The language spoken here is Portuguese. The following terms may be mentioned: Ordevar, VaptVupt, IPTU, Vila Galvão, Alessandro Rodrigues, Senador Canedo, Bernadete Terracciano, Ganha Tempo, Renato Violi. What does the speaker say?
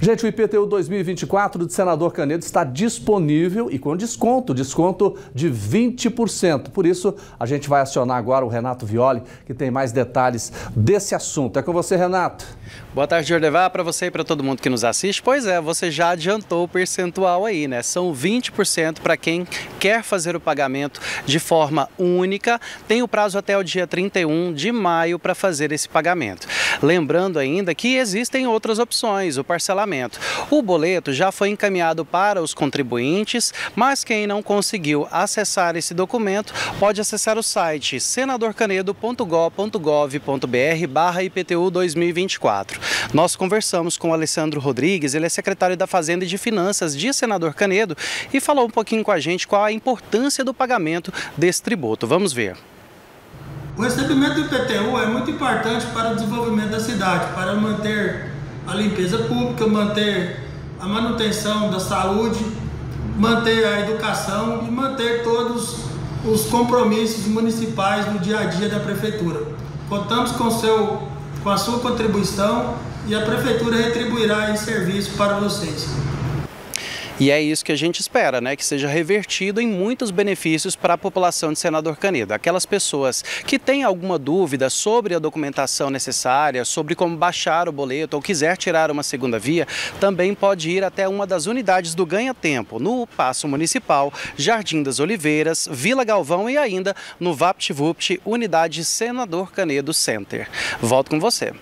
Gente, o IPTU 2024 do Senador Canedo está disponível e com desconto de 20%. Por isso, a gente vai acionar agora o Renato Violi, que tem mais detalhes desse assunto. É com você, Renato. Boa tarde, Ordevar, para você e para todo mundo que nos assiste. Pois é, você já adiantou o percentual aí, né? São 20% para quem quer fazer o pagamento de forma única. Tem o prazo até o dia 31 de maio para fazer esse pagamento. Lembrando ainda que existem outras opções, o parcelamento. O boleto já foi encaminhado para os contribuintes, mas quem não conseguiu acessar esse documento pode acessar o site senadorcanedo.gov.br/IPTU 2024. Nós conversamos com o Alessandro Rodrigues, ele é secretário da Fazenda e de Finanças de Senador Canedo e falou um pouquinho com a gente qual a importância do pagamento desse tributo. Vamos ver. O recebimento do IPTU é muito importante para o desenvolvimento da cidade, para manter a limpeza pública, manter a manutenção da saúde, manter a educação e manter todos os compromissos municipais no dia a dia da prefeitura. Contamos com a sua contribuição e a prefeitura retribuirá esse serviço para vocês. E é isso que a gente espera, né? Que seja revertido em muitos benefícios para a população de Senador Canedo. Aquelas pessoas que têm alguma dúvida sobre a documentação necessária, sobre como baixar o boleto ou quiser tirar uma segunda via, também pode ir até uma das unidades do Ganha Tempo, no Paço Municipal, Jardim das Oliveiras, Vila Galvão e ainda no VaptVupt, unidade Senador Canedo Center. Volto com você.